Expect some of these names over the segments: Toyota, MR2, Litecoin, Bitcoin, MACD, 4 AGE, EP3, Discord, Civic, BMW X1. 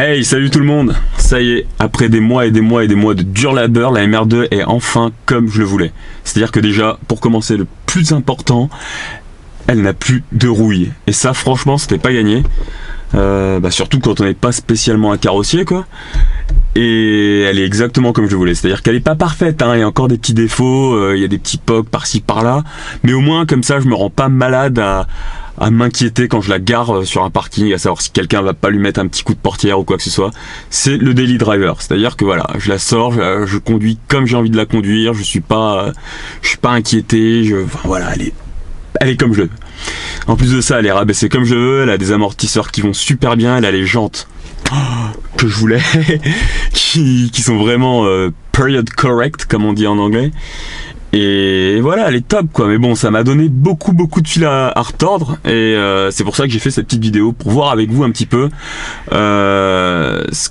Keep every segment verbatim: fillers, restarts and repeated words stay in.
Hey, salut tout le monde. Ça y est, après des mois et des mois et des mois de dur labeur, la M R deux est enfin comme je le voulais. C'est-à-dire que déjà, pour commencer, le plus important, elle n'a plus de rouille. Et ça, franchement, c'était pas gagné. Euh, bah surtout quand on n'est pas spécialement un carrossier, quoi. Et elle est exactement comme je voulais, c'est-à-dire qu'elle n'est pas parfaite, hein. Il y a encore des petits défauts, euh, il y a des petits pocs par-ci par-là, mais au moins comme ça je me rends pas malade à, à m'inquiéter quand je la gare sur un parking, à savoir si quelqu'un va pas lui mettre un petit coup de portière ou quoi que ce soit. C'est le daily driver, c'est-à-dire que voilà, je la sors, je, je conduis comme j'ai envie de la conduire, je suis pas, euh, je suis pas inquiété, je, enfin, voilà, elle est, elle est comme je veux. En plus de ça, elle est rabaissée comme je veux, elle a des amortisseurs qui vont super bien, elle a les jantes que je voulais, qui, qui sont vraiment euh, period correct comme on dit en anglais, et voilà, elle est top quoi. Mais bon, ça m'a donné beaucoup beaucoup de fil à, à retordre, et euh, c'est pour ça que j'ai fait cette petite vidéo pour voir avec vous un petit peu euh, ce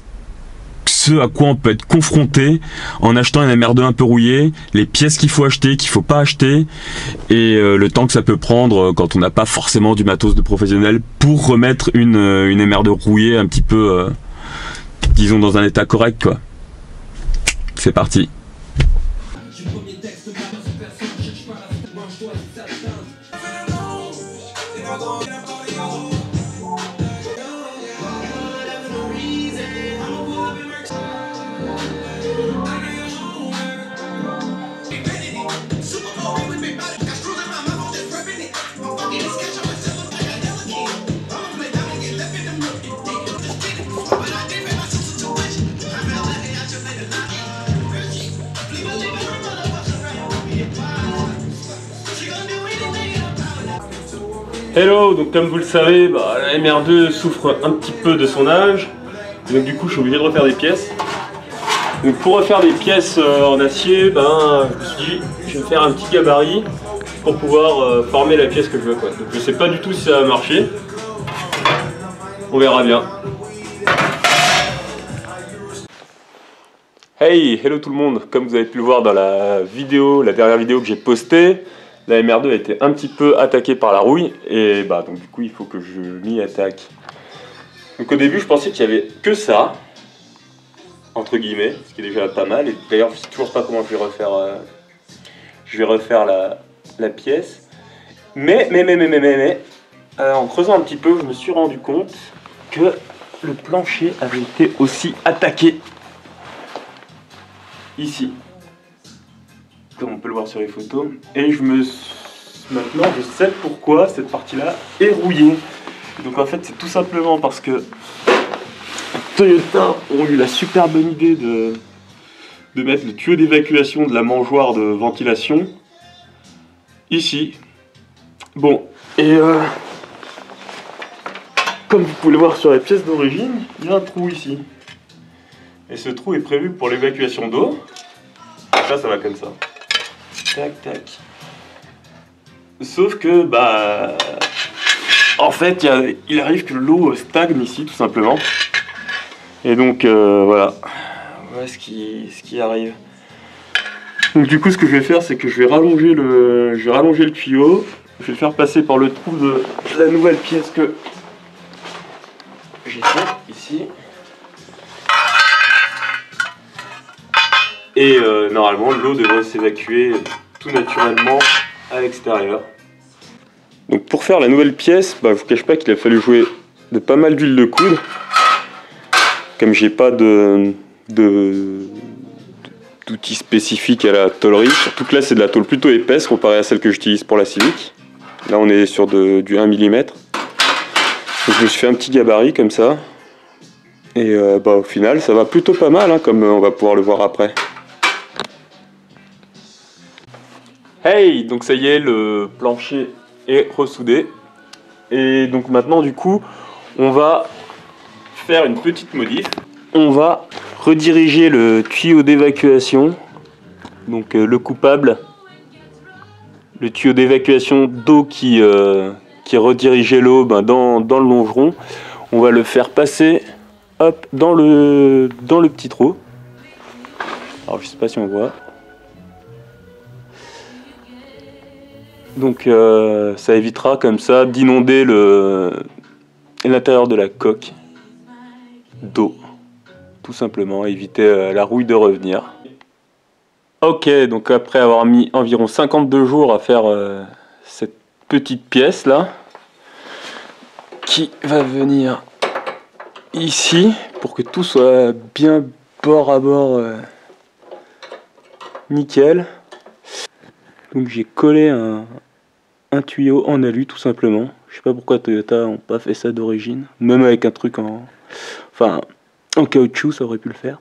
ce à quoi on peut être confronté en achetant une M R deux un peu rouillée, les pièces qu'il faut acheter, qu'il faut pas acheter, et euh, le temps que ça peut prendre euh, quand on n'a pas forcément du matos de professionnel pour remettre une, euh, une M R deux rouillée un petit peu, euh, disons, dans un état correct, quoi. C'est parti. Hello, donc comme vous le savez, bah, la M R deux souffre un petit peu de son âge, donc du coup je suis obligé de refaire des pièces. Donc pour refaire des pièces euh, en acier, ben, je me suis dit, je vais faire un petit gabarit pour pouvoir euh, former la pièce que je veux, quoi. Donc je sais pas du tout si ça va marcher, on verra bien. Hey, hello tout le monde, comme vous avez pu le voir dans la vidéo, la dernière vidéo que j'ai postée, la M R deux a été un petit peu attaquée par la rouille, et bah donc du coup il faut que je m'y attaque. Donc au début je pensais qu'il y avait que ça, entre guillemets, ce qui est déjà pas mal, et d'ailleurs je sais toujours pas comment je vais refaire, euh, je vais refaire la, la pièce. Mais, mais, mais, mais, mais, mais, mais euh, en creusant un petit peu, je me suis rendu compte que le plancher avait été aussi attaqué ici, comme on peut le voir sur les photos, et je me... maintenant je sais pourquoi cette partie-là est rouillée. Donc en fait c'est tout simplement parce que Toyota ont eu la super bonne idée de, de mettre le tuyau d'évacuation de la mangeoire de ventilation ici. Bon, et euh, comme vous pouvez le voir sur les pièces d'origine, il y a un trou ici, et ce trou est prévu pour l'évacuation d'eau. Là ça va comme ça. Tac, tac. Sauf que, bah, en fait, y a, il arrive que l'eau stagne ici, tout simplement. Et donc, euh, voilà. Voilà ce qui, ce qui arrive. Donc, du coup, ce que je vais faire, c'est que je vais rallonger le, je vais rallonger le tuyau. Je vais le faire passer par le trou de la nouvelle pièce que j'ai faite ici. Et euh, normalement, l'eau devrait s'évacuer tout naturellement à l'extérieur. Donc pour faire la nouvelle pièce, bah, je vous cache pas qu'il a fallu jouer de pas mal d'huile de coude. Comme j'ai pas de d'outils spécifiques à la tôlerie, surtout que là c'est de la tôle plutôt épaisse comparée à celle que j'utilise pour la Civic. Là on est sur de, du un millimètre. Donc je me suis fait un petit gabarit comme ça. Et euh, bah, au final ça va plutôt pas mal, hein, comme on va pouvoir le voir après. Hey, donc ça y est, le plancher est ressoudé, et donc maintenant du coup on va faire une petite modif. On va rediriger le tuyau d'évacuation, donc euh, le coupable, le tuyau d'évacuation d'eau qui, euh, qui redirigeait l'eau, ben, dans, dans le longeron. On va le faire passer hop dans le, dans le petit trou. Alors je sais pas si on voit. Donc euh, ça évitera comme ça d'inonder l'intérieur de la coque. d'eau, tout simplement, éviter la rouille de revenir. Ok, donc après avoir mis environ cinquante-deux jours à faire euh, cette petite pièce là, qui va venir ici pour que tout soit bien bord à bord euh, nickel. Donc j'ai collé un, un tuyau en alu tout simplement. Je sais pas pourquoi Toyota n'ont pas fait ça d'origine, même avec un truc en, enfin, en caoutchouc, ça aurait pu le faire.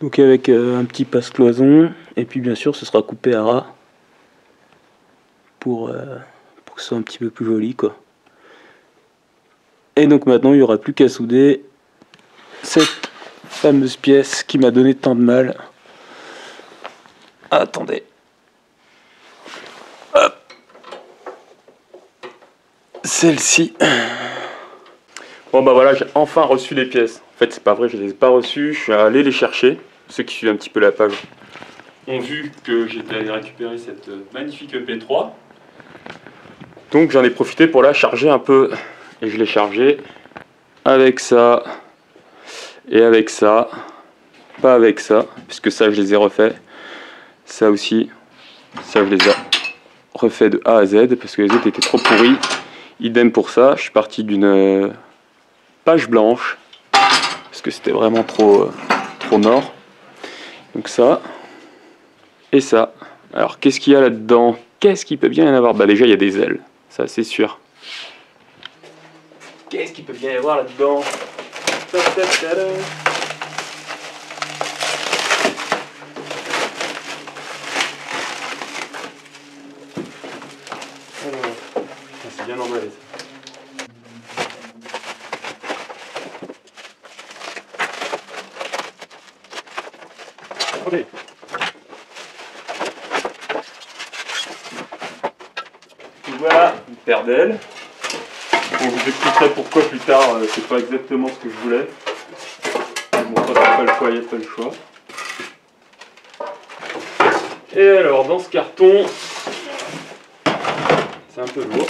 Donc avec euh, un petit passe-cloison, et puis bien sûr ce sera coupé à ras pour, euh, pour que ce soit un petit peu plus joli quoi. Et donc maintenant il n'y aura plus qu'à souder cette fameuse pièce qui m'a donné tant de mal. Attendez. Hop. Celle-ci. Bon bah voilà, j'ai enfin reçu les pièces. En fait c'est pas vrai, je les ai pas reçues, je suis allé les chercher. Ceux qui suivent un petit peu la page ont vu que j'étais allé récupérer cette magnifique E P trois. Donc j'en ai profité pour la charger un peu. Et je l'ai chargée avec ça. Et avec ça. Pas avec ça, puisque ça je les ai refaits. Ça aussi. Ça je les ai refaits de A à Z, parce que les autres étaient trop pourris. Idem pour ça, je suis parti d'une page blanche parce que c'était vraiment trop euh, trop mort. Donc ça et ça. Alors qu'est-ce qu'il y a là-dedans? Qu'est-ce qu'il peut bien y en avoir? Bah déjà il y a des ailes, ça c'est sûr. Qu'est-ce qu'il peut bien y avoir là-dedans? C'est bien emballé ça. Allez. Voilà une paire d'ailes. Je vous expliquerai pourquoi plus tard, euh, c'est pas exactement ce que je voulais. Bon, ça, pas le choix, il n'y a pas le choix. Et alors, dans ce carton, c'est un peu lourd.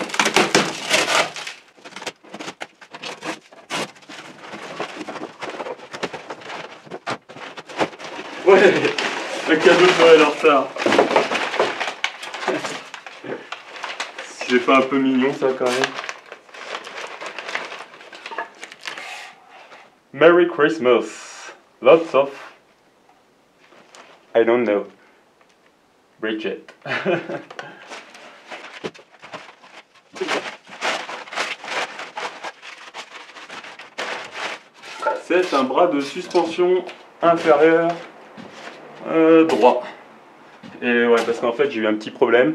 Ouais, le cadeau de Noël en retard. C'est pas un peu mignon ça quand même. Merry Christmas. Lots of... I don't know. Bridget. C'est un bras de suspension inférieur. Euh, droit. Et ouais, parce qu'en fait j'ai eu un petit problème.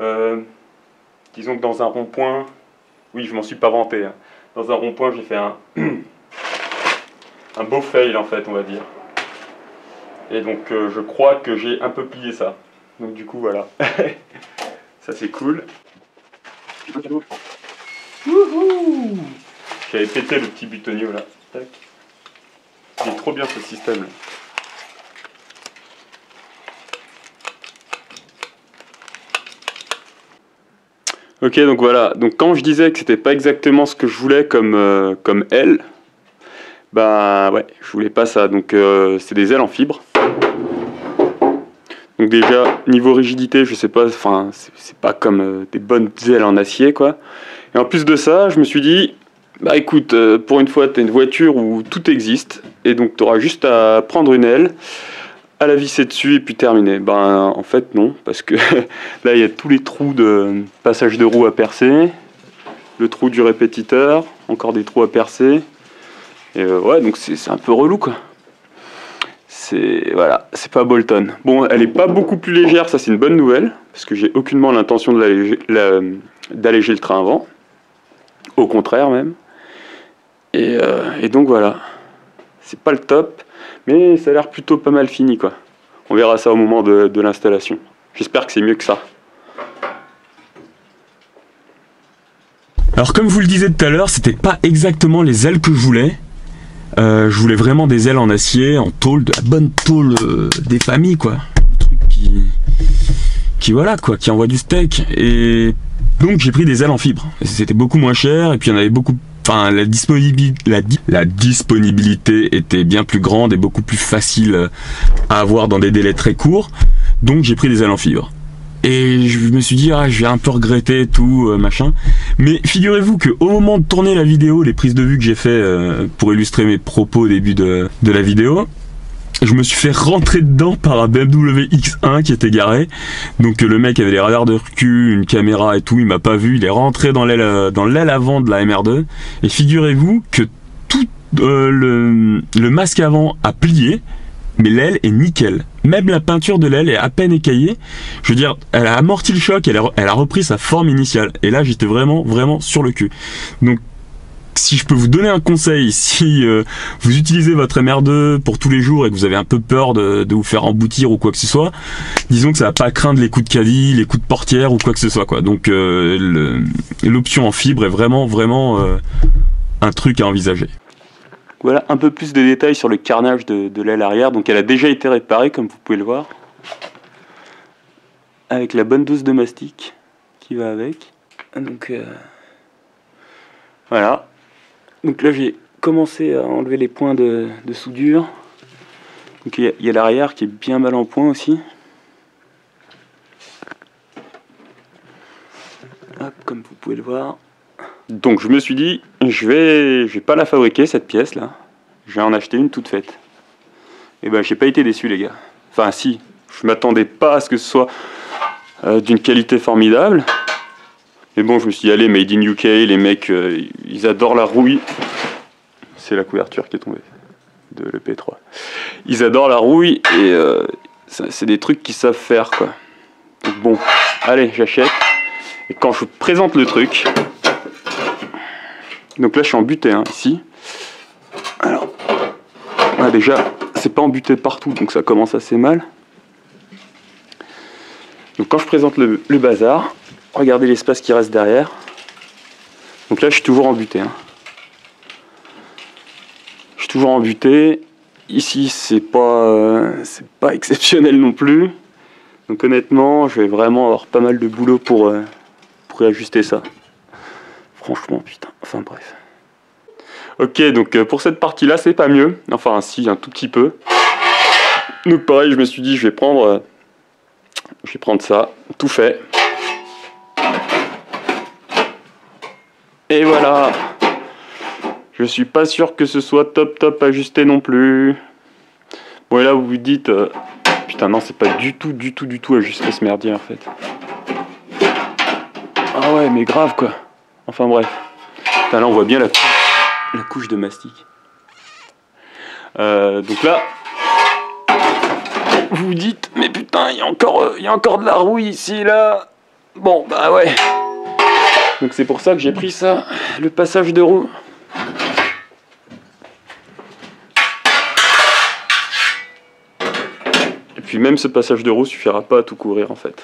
Euh, disons que dans un rond-point, oui je m'en suis pas vanté, hein. Dans un rond-point j'ai fait un, un beau fail en fait on va dire. Et donc euh, je crois que j'ai un peu plié ça. Donc du coup voilà. Ça c'est cool. Wouhou! J'avais pété le petit butonio là. Il est trop bien ce système là. Ok, donc voilà, donc quand je disais que c'était pas exactement ce que je voulais comme, euh, comme aile, bah ouais, je voulais pas ça, donc euh, c'est des ailes en fibre. Donc déjà, niveau rigidité, je sais pas, enfin, c'est pas comme euh, des bonnes ailes en acier, quoi. Et en plus de ça, je me suis dit, bah écoute, euh, pour une fois, t'as une voiture où tout existe, et donc t'auras juste à prendre une aile, à la visser dessus et puis terminer. Ben en fait non, parce que là il y a tous les trous de passage de roue à percer, le trou du répétiteur, encore des trous à percer, et euh, ouais donc c'est un peu relou quoi. C'est voilà, c'est pas Bolton. Bon, elle est pas beaucoup plus légère, ça c'est une bonne nouvelle, parce que j'ai aucunement l'intention d'alléger le train avant, au contraire même. Et, euh, et donc voilà, c'est pas le top. Mais ça a l'air plutôt pas mal fini quoi. On verra ça au moment de, de l'installation. J'espère que c'est mieux que ça. Alors comme je vous le disais tout à l'heure, c'était pas exactement les ailes que je voulais. Euh, je voulais vraiment des ailes en acier, en tôle, de la bonne tôle euh, des familles quoi. Un truc qui, qui voilà quoi, qui envoie du steak. Et donc j'ai pris des ailes en fibre. C'était beaucoup moins cher et puis il y en avait beaucoup enfin la disponibilité, la, di la disponibilité était bien plus grande et beaucoup plus facile à avoir dans des délais très courts, donc j'ai pris des ailes en fibre. Et je me suis dit, ah, j'ai un peu regretté tout, euh, machin. Mais figurez-vous qu'au moment de tourner la vidéo, les prises de vue que j'ai fait euh, pour illustrer mes propos au début de, de la vidéo, je me suis fait rentrer dedans par un B M W X un qui était garé. Donc euh, le mec avait les radars de recul, une caméra et tout, il m'a pas vu, il est rentré dans l'aile dans l'aile avant de la M R deux. Et figurez-vous que tout euh, le, le masque avant a plié, mais l'aile est nickel. Même la peinture de l'aile est à peine écaillée. Je veux dire, elle a amorti le choc, elle a, elle a repris sa forme initiale. Et là, j'étais vraiment, vraiment sur le cul. Donc, si je peux vous donner un conseil, si euh, vous utilisez votre M R deux pour tous les jours et que vous avez un peu peur de, de vous faire emboutir ou quoi que ce soit, disons que ça va pas craindre les coups de caddie, les coups de portière ou quoi que ce soit, quoi. Donc, euh, l'option en fibre est vraiment, vraiment euh, un truc à envisager. Voilà un peu plus de détails sur le carnage de, de l'aile arrière. Donc elle a déjà été réparée, comme vous pouvez le voir, avec la bonne dose de mastic qui va avec. Donc euh, voilà. Donc là j'ai commencé à enlever les points de, de soudure. Donc il y a, a l'arrière qui est bien mal en point aussi. Hop, comme vous pouvez le voir. Donc je me suis dit, je vais, je vais pas la fabriquer cette pièce là, je vais en acheter une toute faite. Et ben j'ai pas été déçu les gars. Enfin si, je m'attendais pas à ce que ce soit euh, d'une qualité formidable. Mais bon, je me suis dit, allez, made in U K, les mecs, euh, ils adorent la rouille. C'est la couverture qui est tombée de l'E P trois. Ils adorent la rouille et euh, c'est des trucs qu'ils savent faire quoi. Donc bon, allez, j'achète. Et quand je vous présente le truc... Donc là je suis embuté hein, ici. Alors ah, déjà c'est pas embuté partout donc ça commence assez mal. Donc quand je présente le, le bazar, regardez l'espace qui reste derrière. Donc là je suis toujours embuté hein. Je suis toujours embuté. Ici c'est pas euh, c'est pas exceptionnel non plus. Donc honnêtement je vais vraiment avoir pas mal de boulot pour, euh, pour réajuster ça. Franchement putain, enfin bref. Ok, donc euh, pour cette partie là c'est pas mieux, enfin si, un tout petit peu. Donc pareil je me suis dit je vais prendre euh, je vais prendre ça, tout fait. Et voilà. Je suis pas sûr que ce soit top top ajusté non plus. Bon et là vous vous dites euh, putain non c'est pas du tout du tout du tout ajusté ce merdier en fait. Ah ouais mais grave quoi. Enfin bref, là on voit bien la, cou la couche de mastic. Euh, donc là, vous vous dites, mais putain, il y a encore, il y a encore de la rouille ici, là. Bon, bah ouais. Donc c'est pour ça que j'ai pris ça, le passage de roue. Et puis même ce passage de roue suffira pas à tout couvrir en fait.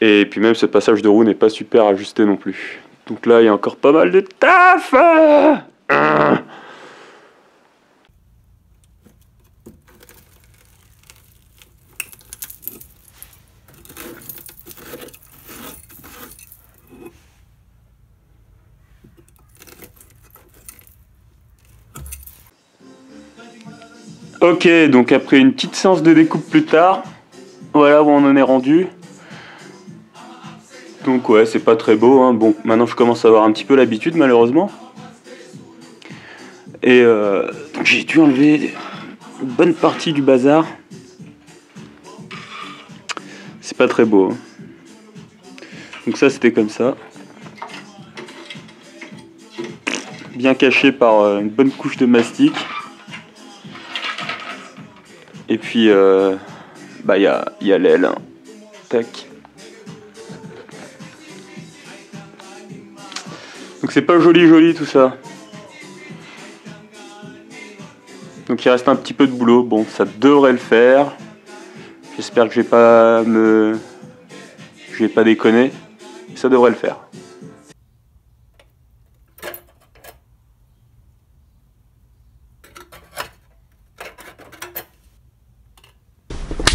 Et puis même ce passage de roue n'est pas super ajusté non plus. Donc là, il y a encore pas mal de taf! Ah ! Ok, donc après une petite séance de découpe plus tard, voilà où on en est rendu. Donc ouais, c'est pas très beau, hein. Bon, maintenant je commence à avoir un petit peu l'habitude, malheureusement. Et euh, donc j'ai dû enlever une bonne partie du bazar. C'est pas très beau, hein. Donc ça, c'était comme ça. Bien caché par une bonne couche de mastic. Et puis, euh, bah il y a, y a l'aile, hein. Tac. Donc c'est pas joli joli tout ça. Donc il reste un petit peu de boulot. Bon, ça devrait le faire. J'espère que je vais pas me... je vais pas déconner. Ça devrait le faire.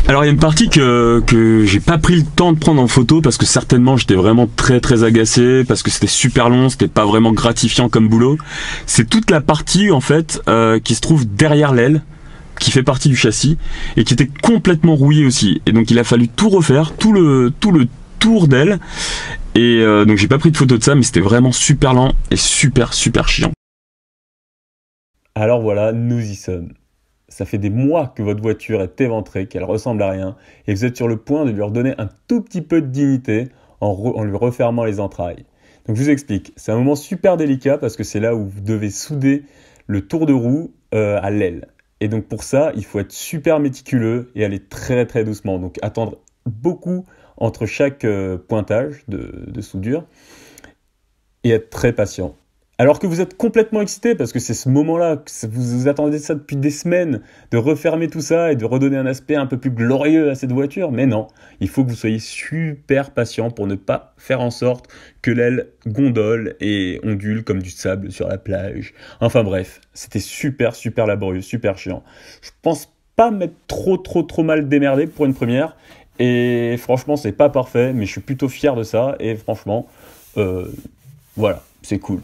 Alors il y a une partie que, que j'ai pas pris le temps de prendre en photo parce que certainement j'étais vraiment très très agacé, parce que c'était super long, c'était pas vraiment gratifiant comme boulot. C'est toute la partie en fait euh, qui se trouve derrière l'aile, qui fait partie du châssis et qui était complètement rouillée aussi. Et donc il a fallu tout refaire, tout le, tout le tour d'aile. Et euh, donc j'ai pas pris de photo de ça, mais c'était vraiment super lent et super super chiant. Alors voilà, nous y sommes. Ça fait des mois que votre voiture est éventrée, qu'elle ressemble à rien, et vous êtes sur le point de lui redonner un tout petit peu de dignité en, re, en lui refermant les entrailles. Donc je vous explique, c'est un moment super délicat parce que c'est là où vous devez souder le tour de roue euh, à l'aile. Et donc pour ça, il faut être super méticuleux et aller très très doucement, donc attendre beaucoup entre chaque euh, pointage de, de soudure et être très patient. Alors que vous êtes complètement excité parce que c'est ce moment-là, que vous, vous attendez ça depuis des semaines, de refermer tout ça et de redonner un aspect un peu plus glorieux à cette voiture. Mais non, il faut que vous soyez super patient pour ne pas faire en sorte que l'aile gondole et ondule comme du sable sur la plage. Enfin bref, c'était super super laborieux, super chiant. Je pense pas m'être trop trop trop mal démerdé pour une première. Et franchement, c'est pas parfait, mais je suis plutôt fier de ça. Et franchement, euh, voilà, c'est cool.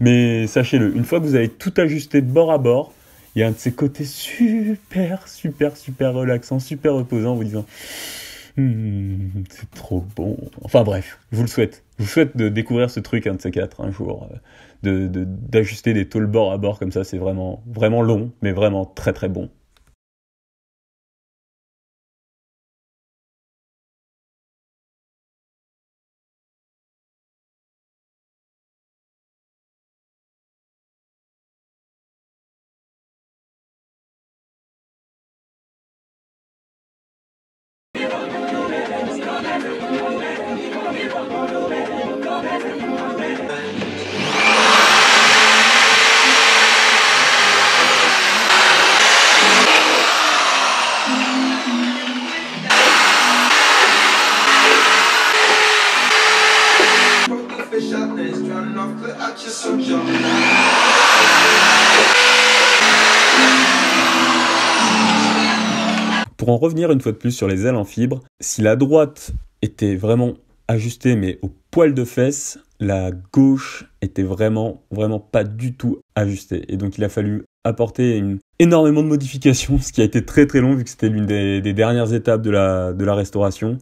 Mais sachez-le, une fois que vous avez tout ajusté bord à bord, il y a un de ces côtés super, super, super relaxant, super reposant, en vous disant hmm, « c'est trop bon ». Enfin bref, je vous le souhaite. Je vous souhaite de découvrir ce truc, un de ces quatre, un jour. De, de, d'ajuster des tôles bord à bord comme ça, c'est vraiment, vraiment long, mais vraiment très très bon. Pour en revenir une fois de plus sur les ailes en fibre, si la droite était vraiment ajustée mais au poil de fesse, la gauche était vraiment vraiment pas du tout ajustée. Et donc il a fallu apporter une, énormément de modifications, ce qui a été très très long vu que c'était l'une des, des dernières étapes de la, de la restauration.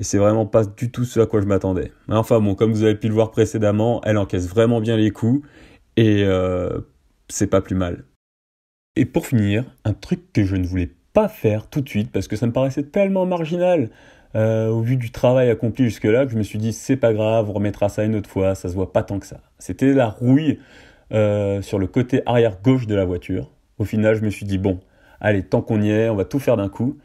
Et c'est vraiment pas du tout ce à quoi je m'attendais. Enfin bon, comme vous avez pu le voir précédemment, elle encaisse vraiment bien les coups et euh, c'est pas plus mal. Et pour finir, un truc que je ne voulais pas faire tout de suite parce que ça me paraissait tellement marginal euh, au vu du travail accompli jusque-là que je me suis dit c'est pas grave, on remettra ça une autre fois, ça se voit pas tant que ça. C'était la rouille euh, sur le côté arrière gauche de la voiture. Au final, je me suis dit bon, allez, tant qu'on y est, on va tout faire d'un coup.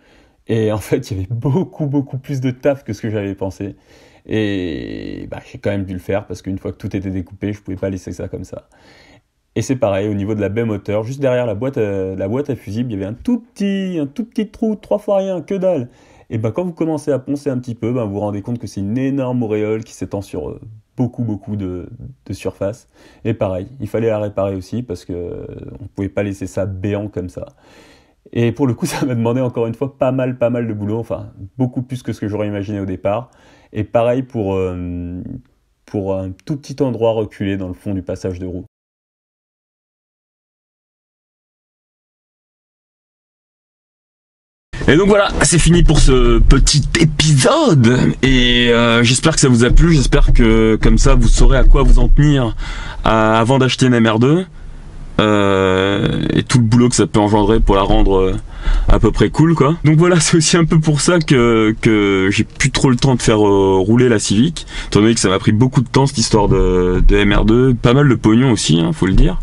Et en fait, il y avait beaucoup, beaucoup plus de taf que ce que j'avais pensé. Et bah, j'ai quand même dû le faire parce qu'une fois que tout était découpé, je ne pouvais pas laisser ça comme ça. Et c'est pareil, au niveau de la baie moteur, juste derrière la boîte, euh, la boîte à fusible, il y avait un tout petit, un tout petit trou, trois fois rien, que dalle. Et bah, quand vous commencez à poncer un petit peu, bah, vous vous rendez compte que c'est une énorme auréole qui s'étend sur euh, beaucoup, beaucoup de, de surface. Et pareil, il fallait la réparer aussi parce qu'on euh, ne pouvait pas laisser ça béant comme ça. Et pour le coup, ça m'a demandé encore une fois pas mal, pas mal de boulot, enfin beaucoup plus que ce que j'aurais imaginé au départ. Et pareil pour, euh, pour un tout petit endroit reculé dans le fond du passage de roue. Et donc voilà, c'est fini pour ce petit épisode et euh, j'espère que ça vous a plu, j'espère que comme ça vous saurez à quoi vous en tenir à, avant d'acheter une M R deux. Euh, et tout le boulot que ça peut engendrer pour la rendre euh, à peu près cool quoi. Donc voilà, c'est aussi un peu pour ça que, que j'ai plus trop le temps de faire euh, rouler la Civic, étant donné que ça m'a pris beaucoup de temps cette histoire de, de M R deux, pas mal de pognon aussi, hein, faut le dire.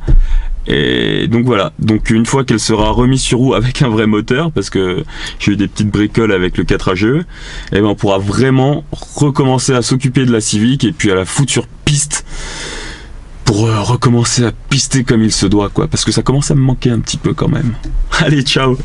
Et donc voilà, donc une fois qu'elle sera remise sur roue avec un vrai moteur, parce que j'ai eu des petites bricoles avec le quatre A G E, et ben on pourra vraiment recommencer à s'occuper de la Civic et puis à la foutre sur piste pour recommencer à pister comme il se doit quoi, parce que ça commence à me manquer un petit peu quand même. Allez, ciao.